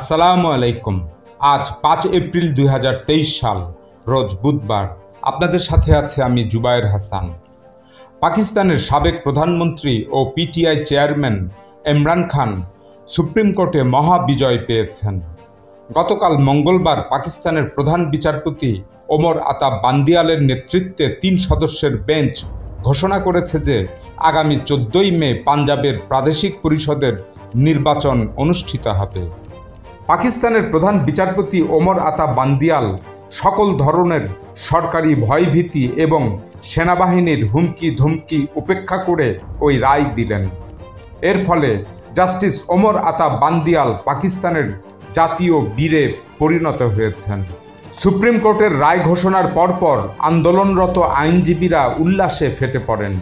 আসসালামু আলাইকুম। आज 5 এপ্রিল 2023 साल रोज बुधवार आपनादेर साथे आछि आमी जुबायर हासान। पाकिस्तानेर साबेक प्रधानमंत्री और PTI chairman Imran Khan supreme कोर्टे महाविजय पेयेछेन। गतकाल मंगलवार पाकिस्तानेर प्रधान विचारपति उमर आता बांदियालेर नेतृत्वे 3 सदस्येर बेंच घोषणा करेছে যে आगामी 14 मे पंजाबेर प्रादेशिक परिषदेर निर्वाचन अनुष्ठित হবে। पाकिस्तानेर प्रधान विचारपति उमर आता बांदियाल सकल धरनेर सरकारी भयभीति एवं सेनाबाहिनीर हुमकी धुमकी उपेक्षा करे ओई राय दिलेन। एर फले जस्टिस उमर आता बांदियाल पाकिस्तानेर जातीय वीरे परिणत हयेछेन। सुप्रीम कोर्टेर राय घोषणार परपर आंदोलनरत आईनजीवीरा उल्लासे फेटे पड़ेन।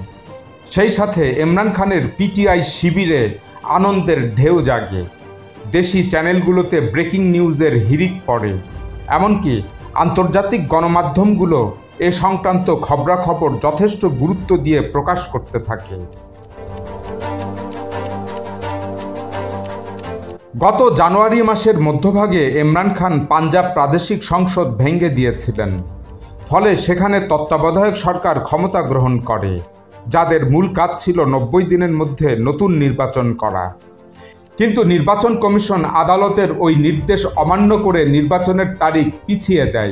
सेई साथे इमरान खानेर पीटीआई शिबिरे आनंदेर ढेउ जागे। देशी चैनलगुलोते ब्रेकिंग निউজের हिरिक पड़े, एमनकि आंतर्जातिक गणमाध्यमगुलो ए संक्रांत खबराखबर यथेष्ट गुरुत्व दिए प्रकाश करते थाके। गत जानुआरी मासेर मध्यभागे इमरान खान पंजाब प्रादेशिक संसद भेंगे दिएछिलेन। फले सेखाने तत्त्वाबधायक सरकार क्षमता ग्रहण करे, जादेर मूल काज छिलो 90 दिनेर मध्ये नतून निर्वाचन करा। किन्तु निर्वाचन कमिशन आदालतेर ओई निर्देश अमान्य करे निर्वाचनेर तारीख पिछिए देय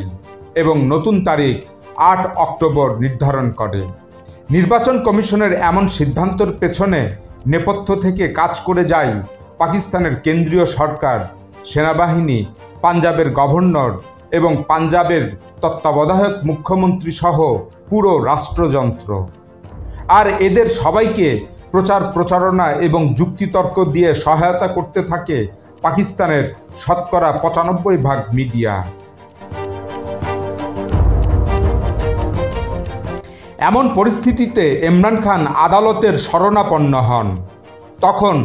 एबं नतून तारीख 8 अक्टोबर निर्धारण करे। निर्वाचन कमिशनेर एमन सिद्धान्तेर पेछने नेपथ्य थेके काज करे जाय पाकिस्तानेर केंद्रीय सरकार, सेनाबाहिनी, पंजाबेर गवर्नर एवं पंजाबेर तत्त्वाबधायक मुख्यमंत्री सह पुरो राष्ट्रयंत्र। आर एदेर सबाइके प्रचार प्रचारणा एवं जुक्तितर्क दिए सहायता करते थाके पाकिस्तानेर शतकरा 95% मीडिया। एमन परिस्थितिते इमरान खान आदालतेर शरणापन्न हन। तखन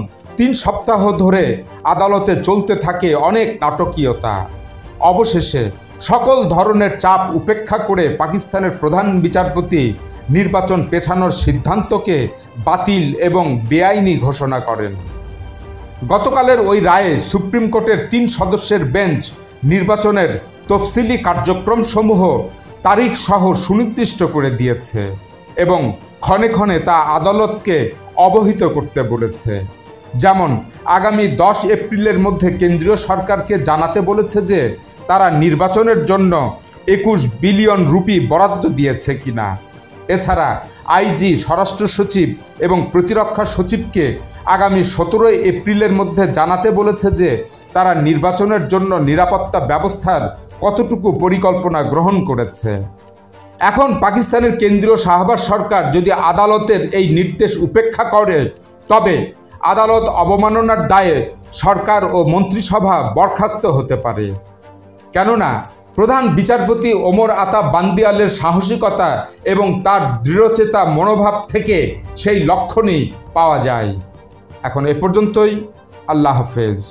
3 सप्ताह धरे आदालते चलते थाके अनेक नाटकीयता। अवशेषे सकल धरनेर चाप उपेक्षा करे पाकिस्तानेर प्रधान विचारपति निर्वाचन पेछानोर सिद्धान्तके बातिल एवं बेआईनी घोषणा करेन। गतकालेर ओई राये सुप्रीम कोर्टेर 3 सदस्येर बेंच निर्वाचनेर तफसिली कार्यक्रम समूह तारीख सह सुनिर्दिष्ट करे दिएछे एवं क्षणे क्षणे ता आदालतके अवहित करते बोलेछे। যেমন আগামী 10 এপ্রিলের মধ্যে কেন্দ্রীয় সরকারকে জানাতে বলেছে যে তারা নির্বাচনের জন্য 21 বিলিয়ন রুপি বরাদ্দ দিয়েছে কিনা। এছাড়া আইজি, স্বরাষ্ট্র সচিব এবং প্রতিরক্ষা সচিবকে আগামী 17 এপ্রিলের মধ্যে জানাতে বলেছে যে তারা নির্বাচনের জন্য নিরাপত্তা ব্যবস্থার কতটুকু পরিকল্পনা গ্রহণ করেছে। এখন পাকিস্তানের কেন্দ্রীয় শাহবাজ সরকার যদি আদালতের এই নির্দেশ উপেক্ষা করে তবে आदालत अवमाननार दाये सरकार और मंत्रिसभा बरखास्त होते पारे। क्योंकि प्रधान विचारपति उमर आता बांदियालेर साहसिकता एवं तार दृढ़चेता मनोभाव थेके सेई लक्षणई पावा जाए। एखन ए पर्यन्तई। आल्लाह हाफेज।